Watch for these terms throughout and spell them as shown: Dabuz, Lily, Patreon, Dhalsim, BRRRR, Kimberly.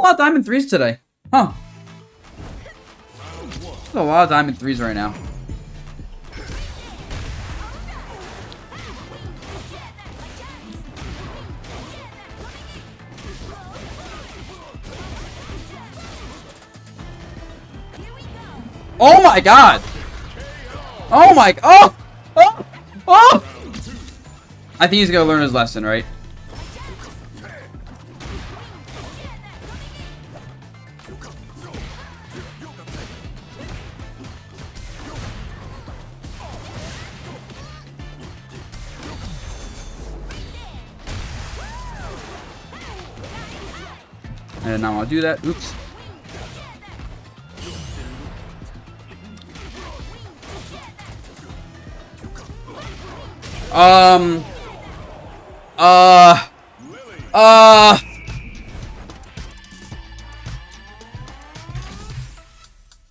a lot of diamond threes today. Huh. There's a lot of diamond threes right now. Oh my god! Oh my... Oh! Oh! Oh! I think he's gonna learn his lesson, right? I did not want to do that. Oops.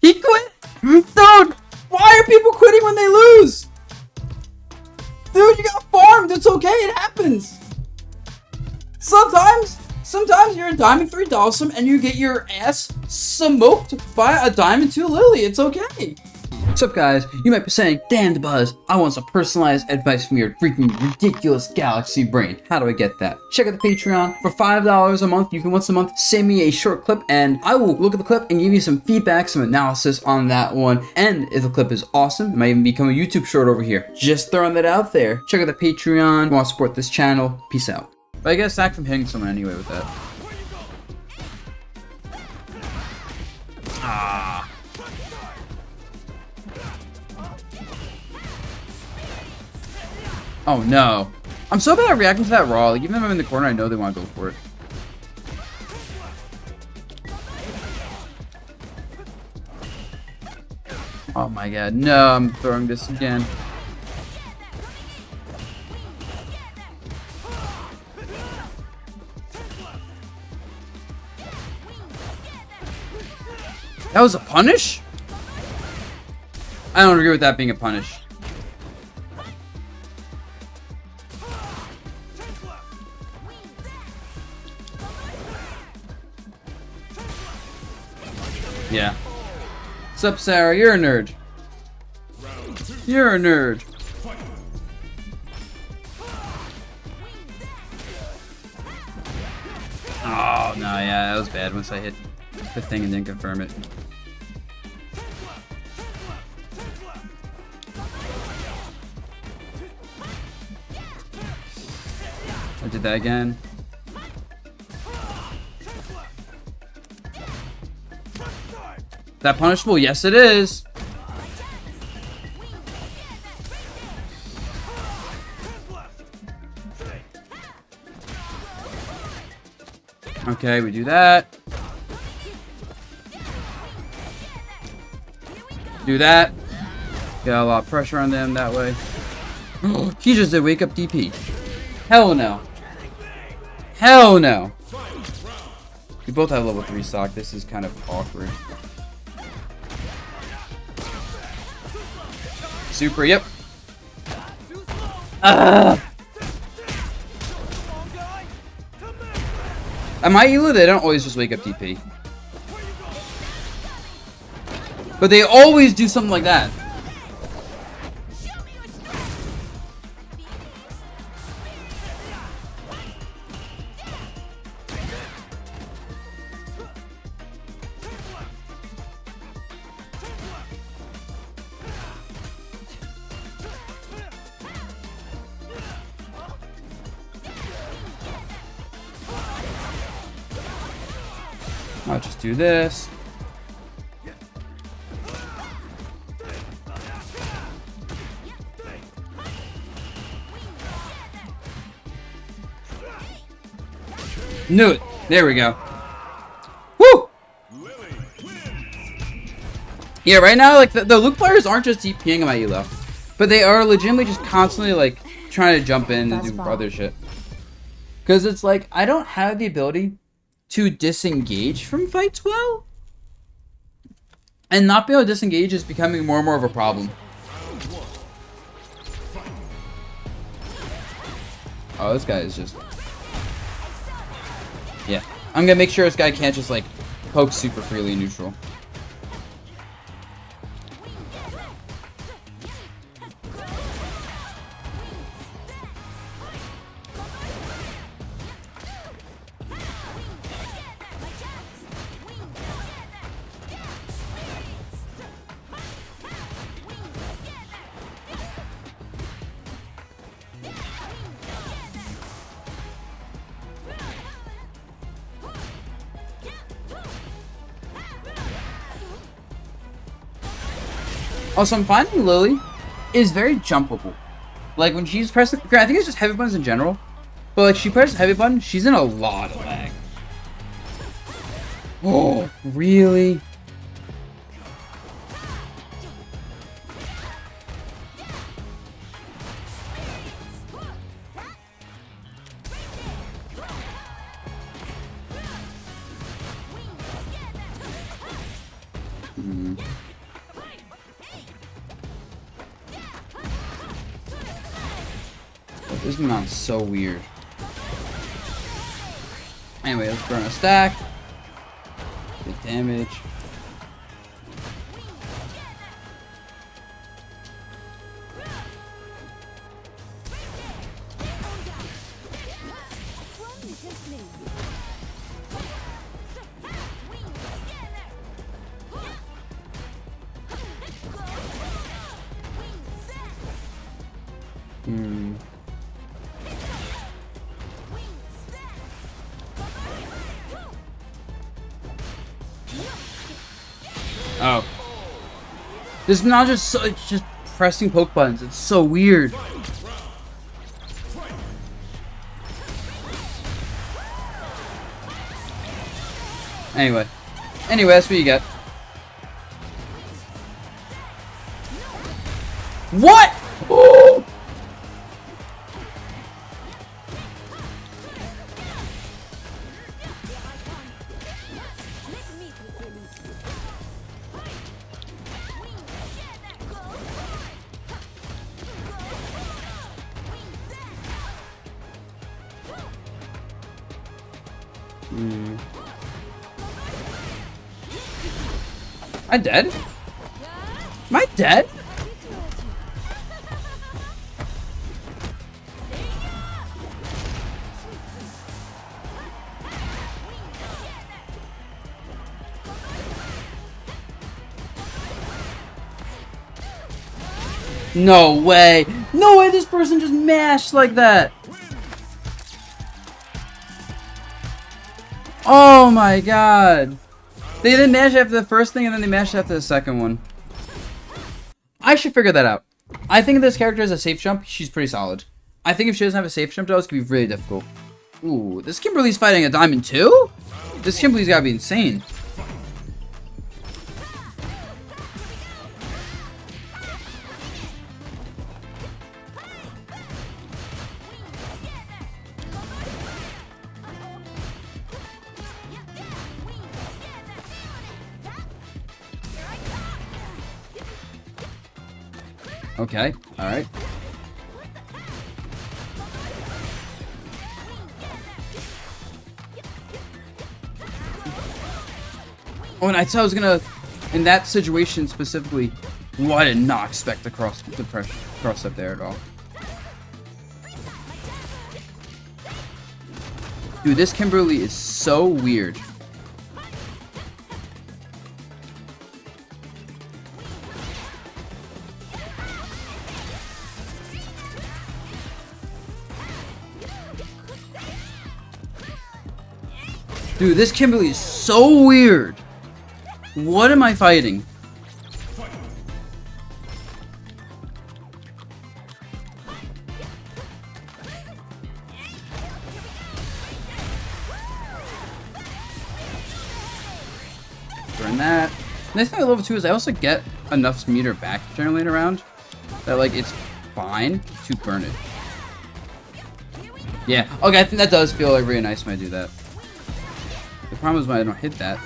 He quit? Dude, why are people quitting when they lose? Dude, you got farmed. It's okay. It happens. Sometimes you're a diamond 3 Dhalsim and you get your ass smoked by a diamond 2 Lily. It's okay. What's up, guys? You might be saying, damn Buzz, I want some personalized advice from your freaking ridiculous galaxy brain. How do I get that? Check out the Patreon. For $5 a month, you can once a month send me a short clip, and I will look at the clip and give you some feedback, some analysis on that one. And if the clip is awesome, it might even become a YouTube short over here. Just throwing that out there. Check out the Patreon. If you want to support this channel, peace out. But I get a sack from hitting someone anyway with that. Ah. Oh no. I'm so bad at reacting to that raw. Like, even if I'm in the corner, I know they want to go for it. Oh my god. No, I'm throwing this again. That was a punish? I don't agree with that being a punish. Yeah. What's up, Sarah? You're a nerd. You're a nerd. Oh, no, yeah, that was bad once I hit the thing and didn't confirm it. I did that again. That punishable? Yes, it is. Okay, we do that. Do that. Got a lot of pressure on them that way. He just did wake up DP. Hell no. Hell no. We both have level 3 stock. This is kind of awkward. Super, yep. At my elo, they don't always just wake up TP. But they always do something like that. I'll just do this. Knew it. There we go. Woo! Yeah, right now, like, the Luke players aren't just DPing my elo. But they are legitimately just constantly, like, trying to jump in and do other shit. Because it's like, I don't have the ability to disengage from fights well, and not being able to disengage is becoming more and more of a problem. Oh, this guy is just... Yeah. I'm gonna make sure this guy can't just, like, poke super freely in neutral. Also, I'm finding Lily is very jumpable. Like, when she's pressed... I think it's just heavy buttons in general. But, like, she presses heavy button, she's in a lot of lag. Oh, really? This is not so weird. Anyway, let's burn a stack. Good damage. Oh. This is not just so, it's just pressing poke buttons. It's so weird. Anyway. Anyway, that's what you get. What? Ooh! I dead? Am I dead? No way! No way this person just mashed like that! Oh my god! They didn't mash after the first thing, and then they mashed after the second one. I should figure that out. I think if this character has a safe jump, she's pretty solid. I think if she doesn't have a safe jump, though, it's going to be really difficult. Ooh, this Kimberly's fighting a diamond too? This Kimberly's got to be insane. Okay, alright. Oh, and I thought I was gonna, in that situation specifically, well, I did not expect the cross up there at all. Dude, this Kimberly is so weird. Dude, this Kimberly is so weird. What am I fighting? Burn that. Nice thing at level 2 is I also get enough meter back generally around that, like, it's fine to burn it. Yeah. Okay, I think that does feel like really nice when I do that. The problem is when I don't hit that.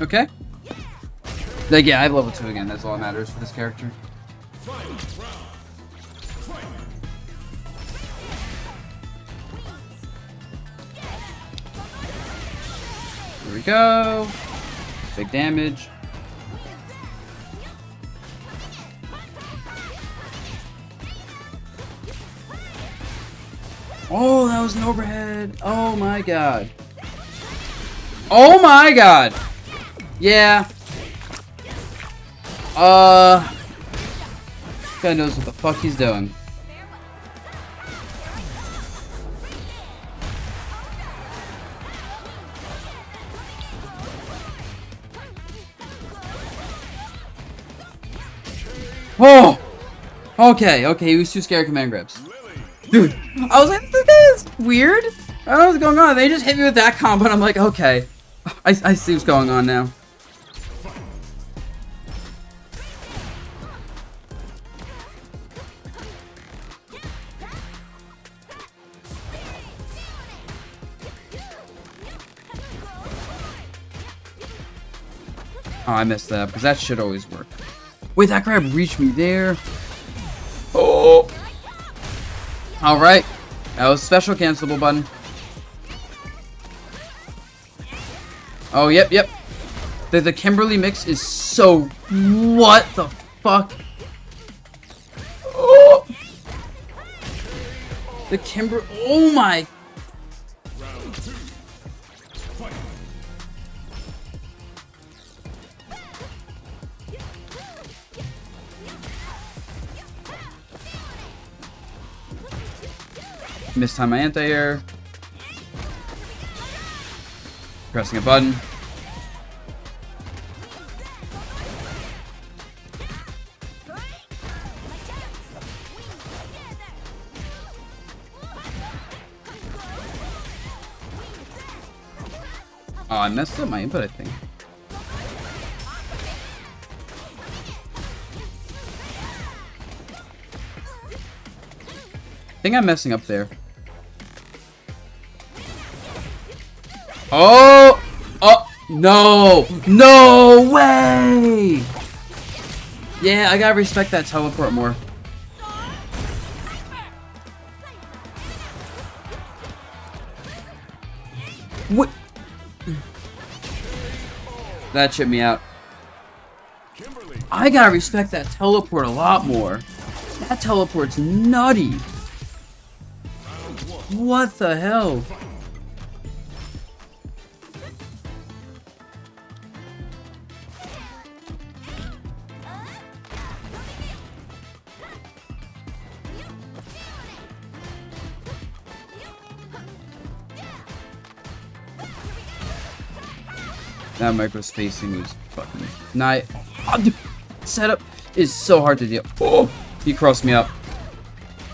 Okay. Like, yeah, I have level 2 again. That's all that matters for this character. Here we go. Big damage. Oh, that was an overhead. Oh my god. Oh my god. Yeah. God knows what the fuck he's doing. Oh! Okay, okay, he was too scared of command grabs. Dude, I was like, this guy is weird. I don't know what's going on. They just hit me with that combo, and I'm like, okay. I see what's going on now. Oh, I missed that, because that should always work. Wait, that grab reached me there. Oh! Alright. That was special cancelable button. Oh, yep, yep. The Kimberly mix is so... What the fuck? Oh! The Kimberly... Oh my... Mistime my anti-air. Pressing a button. Oh, I messed up my input, I think. I think I'm messing up there. Oh! Oh! No! No way! Yeah, I gotta respect that teleport more. What? That shit me out. I gotta respect that teleport a lot more. That teleport's nutty. What the hell? That micro spacing is fucking nice. Oh, setup is so hard to deal. Oh, he crossed me up,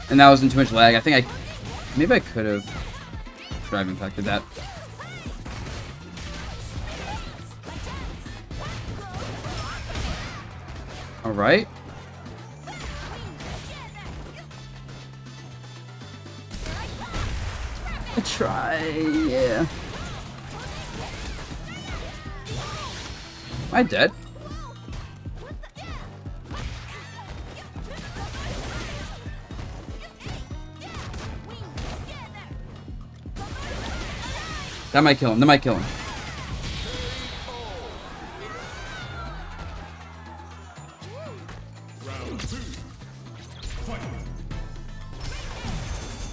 and that wasn't too much lag. I think maybe I could have drive impacted that. All right. I try. Yeah. Am I dead? That might kill him. That might kill him.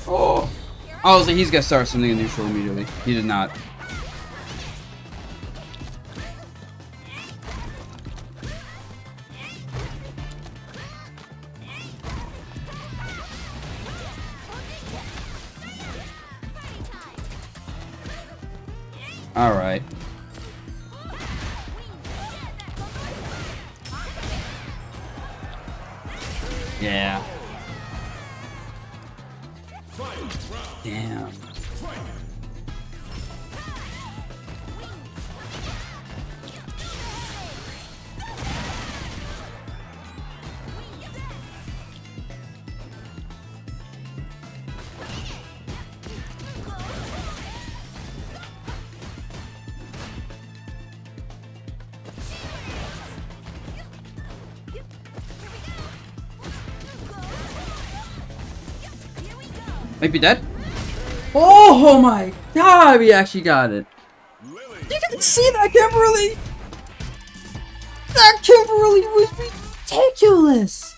Oh! I was like, he's gonna start something in neutral immediately. He did not. All right. Yeah. Damn. Might be dead. Oh my god, we actually got it. You didn't see that, Kimberly! That Kimberly was ridiculous!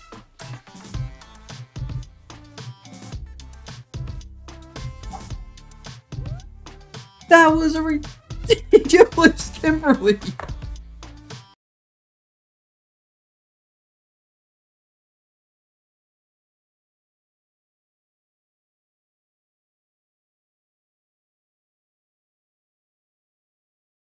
That was a ridiculous Kimberly!